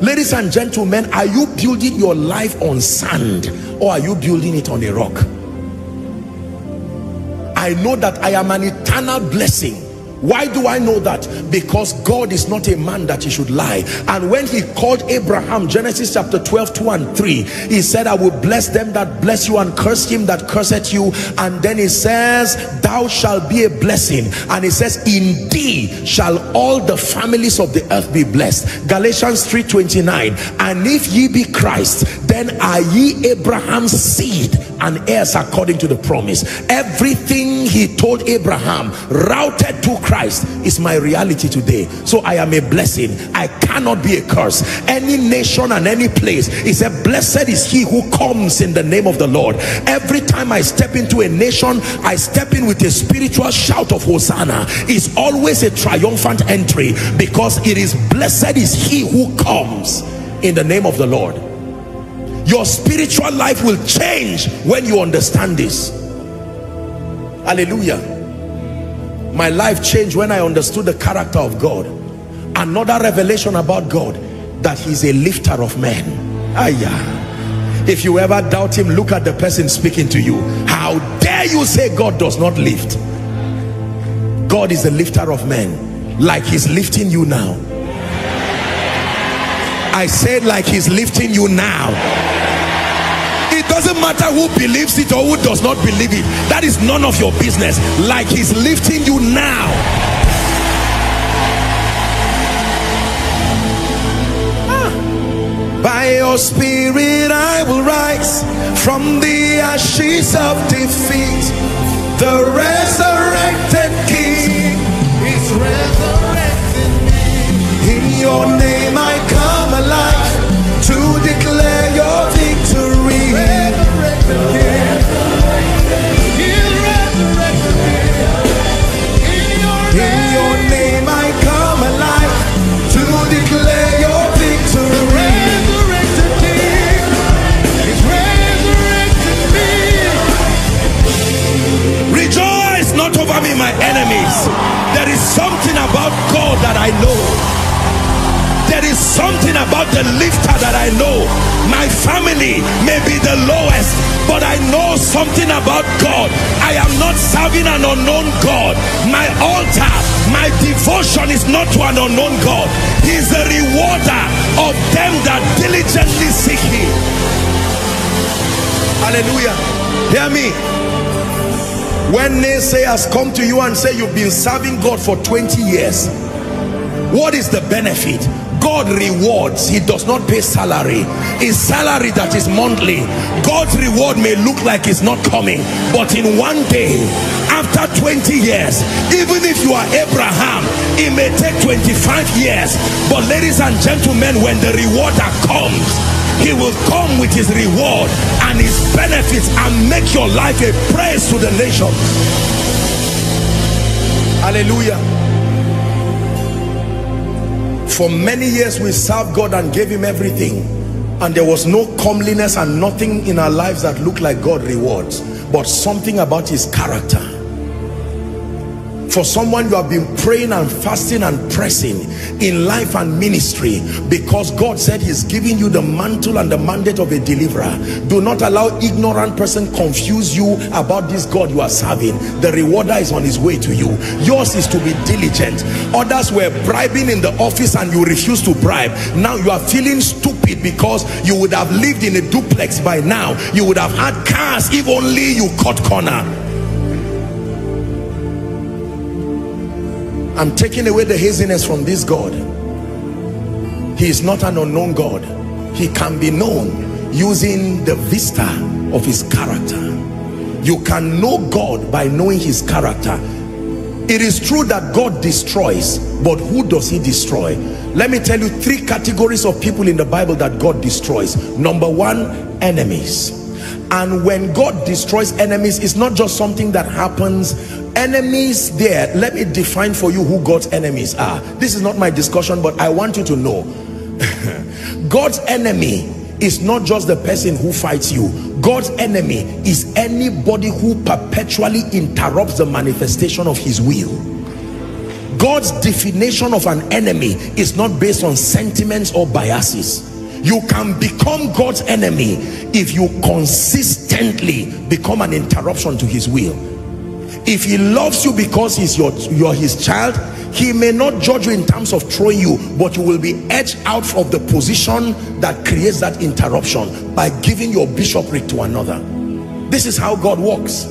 Ladies and gentlemen, are you building your life on sand, or are you building it on a rock? I know that I am an eternal blessing. Why do I know that? Because God is not a man that he should lie. And when he called Abraham, Genesis chapter 12, 2 and 3, he said, I will bless them that bless you and curse him that curseth you. And then he says, thou shalt be a blessing. And he says, in thee shall all the families of the earth be blessed. Galatians 3:29. And if ye be Christ, then are ye Abraham's seed and heirs according to the promise. Everything he told Abraham, routed to Christ, is my reality today. So I am a blessing. I cannot be a curse. Any nation and any place, he said, blessed is he who comes in the name of the Lord. Every time I step into a nation, I step in with a spiritual shout of Hosanna. It's always a triumphant entry, because it is blessed is he who comes in the name of the Lord. Your spiritual life will change when you understand this. Hallelujah. My life changed when I understood the character of God. Another revelation about God, that he's a lifter of men. If you ever doubt him, look at the person speaking to you. How dare you say God does not lift? God is the lifter of men, like he's lifting you now. I said, like he's lifting you now. It doesn't matter who believes it or who does not believe it. That is none of your business. Like he's lifting you now. By your spirit I will rise from the ashes of defeat. The resurrected King is resurrected. In your name I come alive to declare your victory. In your name I come alive to declare your victory. Rejoice not over me, my enemies. There is something about God that I know. There is something about the lifter that I know. My family may be the lowest, but I know something about God. I am not serving an unknown God. My altar, my devotion is not to an unknown God. He is the rewarder of them that diligently seek him. Hallelujah. Hear me. When naysayers come to you and say you've been serving God for 20 years, what is the benefit? God rewards. He does not pay salary. His salary that is monthly. God's reward may look like it's not coming, but in one day, after 20 years, even if you are Abraham, it may take 25 years. But ladies and gentlemen, when the rewarder comes, he will come with his reward and his benefits and make your life a praise to the nation. Hallelujah. For many years we served God and gave him everything, and there was no comeliness and nothing in our lives that looked like God rewards, but something about his character. For someone, you have been praying and fasting and pressing in life and ministry, because God said he's giving you the mantle and the mandate of a deliverer. Do not allow ignorant person confuse you about this God you are serving. The rewarder is on his way to you. Yours is to be diligent. Others were bribing in the office and you refused to bribe. Now you are feeling stupid because you would have lived in a duplex by now. You would have had cars if only you cut corner. I'm taking away the haziness from this God. He is not an unknown God. He can be known using the vista of his character. You can know God by knowing his character. It is true that God destroys, but who does he destroy? Let me tell you three categories of people in the Bible that God destroys. Number one, enemies. And when God destroys enemies, it's not just something that happens. Enemies there, let me define for you who God's enemies are. This is not my discussion, but I want you to know. God's enemy is not just the person who fights you. God's enemy is anybody who perpetually interrupts the manifestation of his will. God's definition of an enemy is not based on sentiments or biases. You can become God's enemy if you consistently become an interruption to his will. If he loves you because he's you're his child, he may not judge you in terms of throwing you, but you will be edged out of the position that creates that interruption by giving your bishopric to another. This is how God works.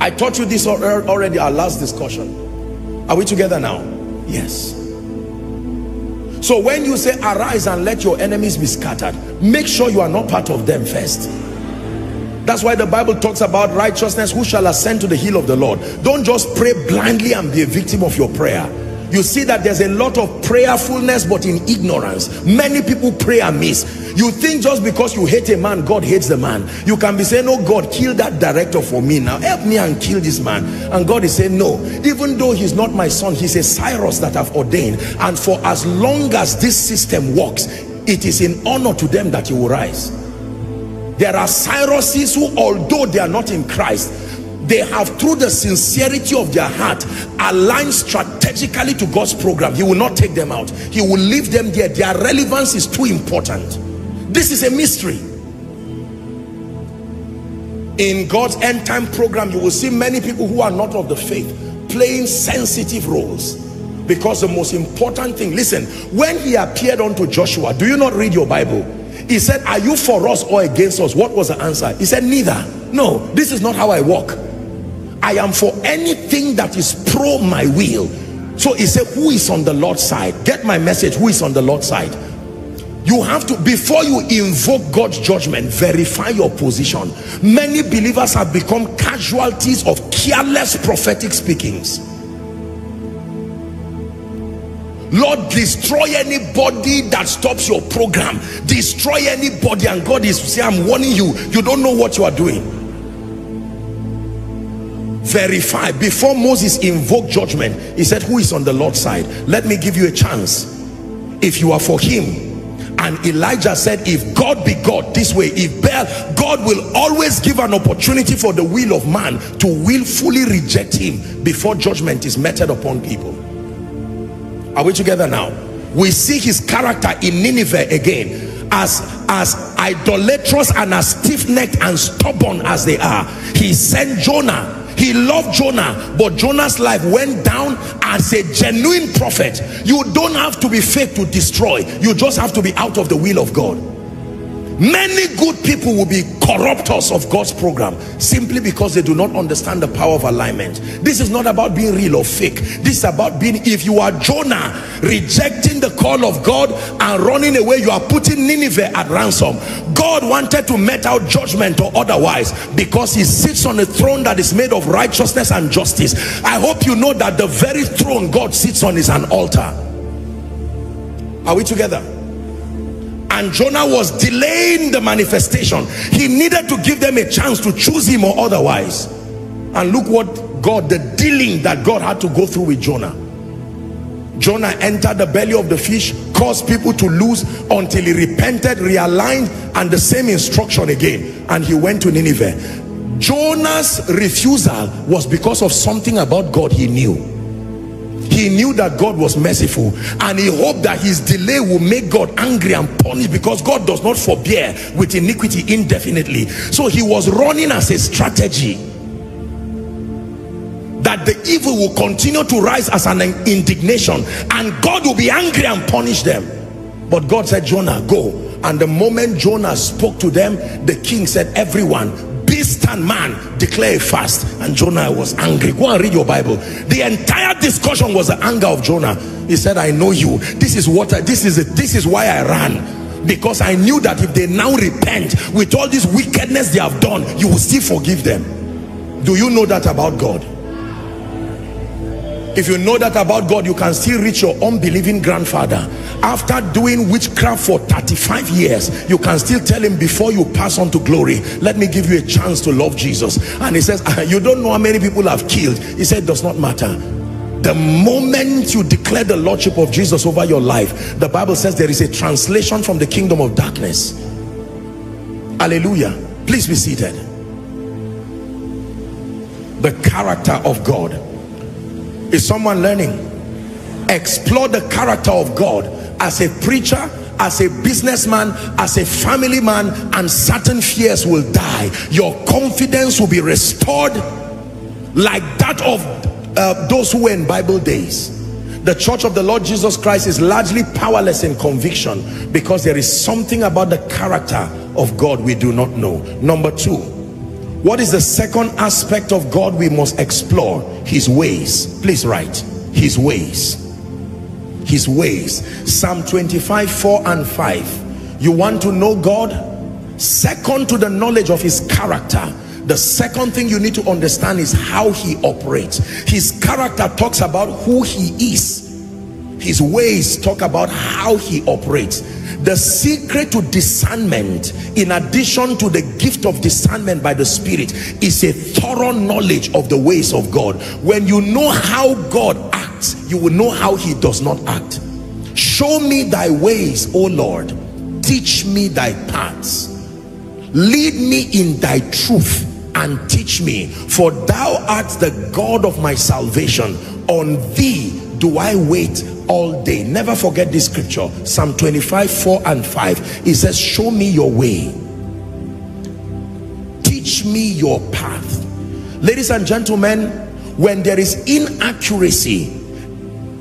I taught you this already, our last discussion. Are we together now? Yes. So when you say, arise and let your enemies be scattered, make sure you are not part of them first. That's why the Bible talks about righteousness, who shall ascend to the hill of the Lord. Don't just pray blindly and be a victim of your prayer. You see that there's a lot of prayerfulness, but in ignorance. Many people pray amiss. You think just because you hate a man, God hates the man. You can be saying, oh God, kill that director for me now. Help me and kill this man. And God is saying, no, even though he's not my son, he's a Cyrus that I've ordained. And for as long as this system works, it is in honor to them that he will rise. There are Cyruses who, although they are not in Christ, they have, through the sincerity of their heart, aligned strategically to God's program. He will not take them out. He will leave them there. Their relevance is too important. This is a mystery. In God's end time program, you will see many people who are not of the faith playing sensitive roles, because the most important thing, listen, when he appeared unto Joshua, do you not read your Bible? He said, are you for us or against us? What was the answer? He said, neither. No, this is not how I walk. I am for anything that is pro my will. So he said, who is on the Lord's side? Get my message, who is on the Lord's side? You have to, before you invoke God's judgment, verify your position. Many believers have become casualties of careless prophetic speakings. Lord, destroy anybody that stops your program. Destroy anybody, and God is saying, I'm warning you, you don't know what you are doing. Verify. Before Moses invoked judgment, he said, who is on the Lord's side? Let me give you a chance. If you are for him. And Elijah said, if God be God this way, if Baal, God will always give an opportunity for the will of man to willfully reject him before judgment is meted upon people. Are we together now? We see his character in Nineveh again. As idolatrous and as stiff-necked and stubborn as they are, he sent Jonah. He loved Jonah, but Jonah's life went down as a genuine prophet. You don't have to be fake to destroy. You just have to be out of the will of God. Many good people will be corruptors of God's program simply because they do not understand the power of alignment. This is not about being real or fake. This is about being, if you are Jonah, rejecting the call of God and running away, you are putting Nineveh at ransom. God wanted to met out judgment or otherwise because he sits on a throne that is made of righteousness and justice. I hope you know that the very throne God sits on is an altar. Are we together? And Jonah was delaying the manifestation. He needed to give them a chance to choose him or otherwise. And look what God, the dealing that God had to go through with Jonah. Jonah entered the belly of the fish, caused people to lose until he repented, realigned, and the same instruction again. And he went to Nineveh. Jonah's refusal was because of something about God he knew. He knew that God was merciful, and he hoped that his delay will make God angry and punish, because God does not forbear with iniquity indefinitely. So he was running as a strategy that the evil will continue to rise as an indignation, and God will be angry and punish them. But God said, Jonah, go. And the moment Jonah spoke to them, the king said, everyone, beast and man, declare a fast. And Jonah was angry. Go and read your Bible. The entire discussion was the anger of Jonah. He said, I know you. This is what I, this is why I ran, because I knew that if they now repent with all this wickedness they have done, you will still forgive them. Do you know that about God? If you know that about God, you can still reach your unbelieving grandfather. After doing witchcraft for 35 years, you can still tell him, before you pass on to glory, let me give you a chance to love Jesus. And he says, you don't know how many people I've killed. He said, it does not matter. The moment you declare the lordship of Jesus over your life, the Bible says there is a translation from the kingdom of darkness. Hallelujah. Please be seated. The character of God. Is someone learning? Explore the character of God as a preacher, as a businessman, as a family man, and certain fears will die. Your confidence will be restored like that of those who were in Bible days. The Church of the Lord Jesus Christ is largely powerless in conviction because there is something about the character of God we do not know. Number two, what is the second aspect of God we must explore? His ways. Please write, his ways. His ways. Psalm 25:4 and 5. You want to know God? Second to the knowledge of his character, the second thing you need to understand is how he operates. His character talks about who he is. His ways talk about how he operates. The secret to discernment, in addition to the gift of discernment by the Spirit, is a thorough knowledge of the ways of God. When you know how God acts, you will know how he does not act. Show me thy ways, O Lord. Teach me thy paths. Lead me in thy truth and teach me, for thou art the God of my salvation. On thee do I wait all day. Never forget this scripture. Psalm 25:4 and 5. It says, show me your way, teach me your path. Ladies and gentlemen, when there is inaccuracy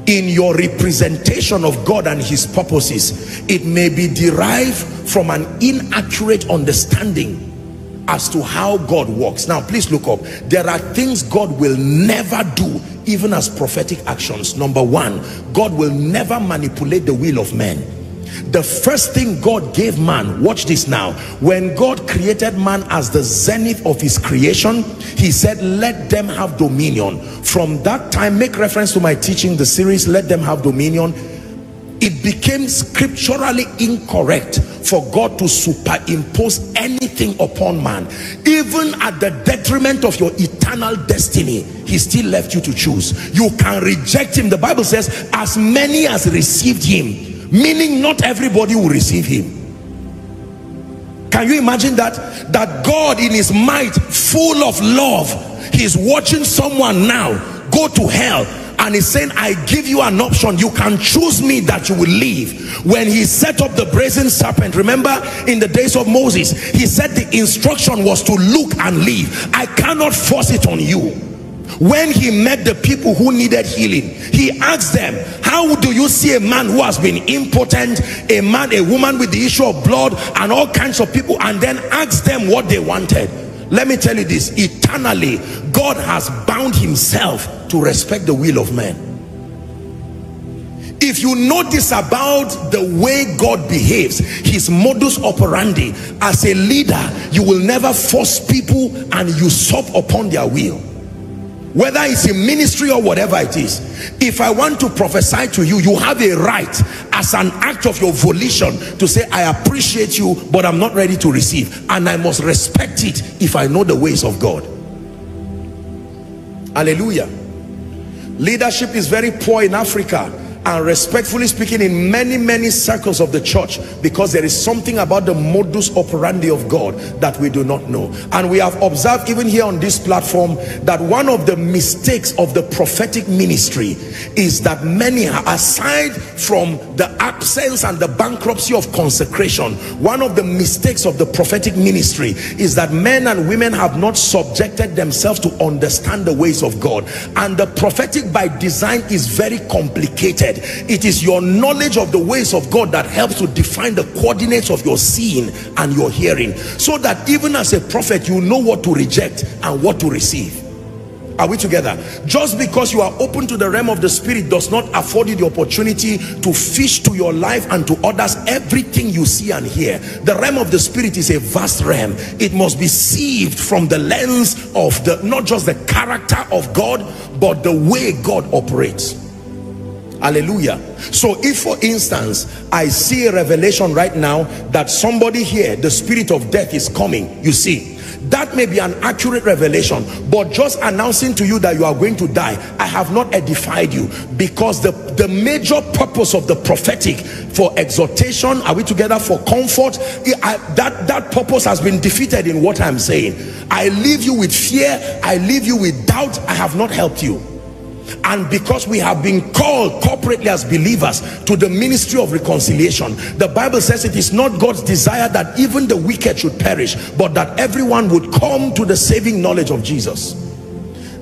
in your representation of God and his purposes, it may be derived from an inaccurate understanding as to how God works. Now please look up. There are things God will never do, even as prophetic actions. Number one, God will never manipulate the will of man. The first thing God gave man, watch this now, when God created man as the zenith of his creation, he said, let them have dominion. From that time, make reference to my teaching, the series, let them have dominion. It became scripturally incorrect for God to superimpose anything upon man. Even at the detriment of your eternal destiny, he still left you to choose. You can reject him. The Bible says, as many as received him, meaning not everybody will receive him. Can you imagine that? That God in his might, full of love, he's watching someone now go to hell, and he's saying, I give you an option. You can choose me that you will live. When he set up the brazen serpent, remember in the days of Moses, he said the instruction was to look and live. I cannot force it on you. When he met the people who needed healing, he asked them, how do you see a man who has been impotent, a man, a woman with the issue of blood, and all kinds of people, and then asked them what they wanted? Let me tell you this, eternally, God has bound himself to respect the will of man. If you notice about the way God behaves, his modus operandi, as a leader, you will never force people and usurp upon their will. Whether it's in ministry or whatever it is, if I want to prophesy to you, you have a right as an act of your volition to say, I appreciate you, but I'm not ready to receive, and I must respect it if I know the ways of God. Hallelujah. Leadership is very poor in Africa, and respectfully speaking, in many circles of the church, because there is something about the modus operandi of God that we do not know. And we have observed even here on this platform that one of the mistakes of the prophetic ministry is that many, aside from the absence and the bankruptcy of consecration, one of the mistakes of the prophetic ministry is that men and women have not subjected themselves to understand the ways of God. And the prophetic by design is very complicated. It is your knowledge of the ways of God that helps to define the coordinates of your seeing and your hearing, so that even as a prophet, you know what to reject and what to receive. Are we together? Just because you are open to the realm of the Spirit does not afford you the opportunity to fish to your life and to others everything you see and hear. The realm of the Spirit is a vast realm. It must be sieved from the lens of the, not just the character of God, but the way God operates. Hallelujah. So if, for instance, I see a revelation right now that somebody here, the spirit of death is coming, you see, that may be an accurate revelation, but just announcing to you that you are going to die, I have not edified you, because the major purpose of the prophetic, for exhortation, are we together, for comfort, that purpose has been defeated in what I'm saying. I leave you with fear, I leave you with doubt, I have not helped you. And because we have been called corporately as believers to the ministry of reconciliation, the Bible says it is not God's desire that even the wicked should perish, but that everyone would come to the saving knowledge of Jesus.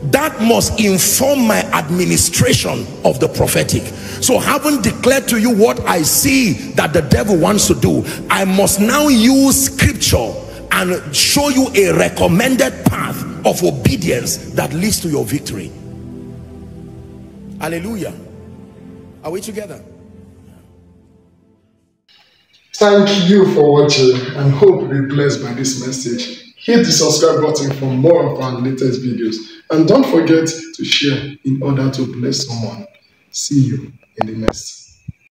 That must inform my administration of the prophetic. So having declared to you what I see that the devil wants to do, I must now use scripture and show you a recommended path of obedience that leads to your victory. Hallelujah. Are we together? Thank you for watching and hope you'll be blessed by this message. Hit the subscribe button for more of our latest videos. And don't forget to share in order to bless someone. See you in the next.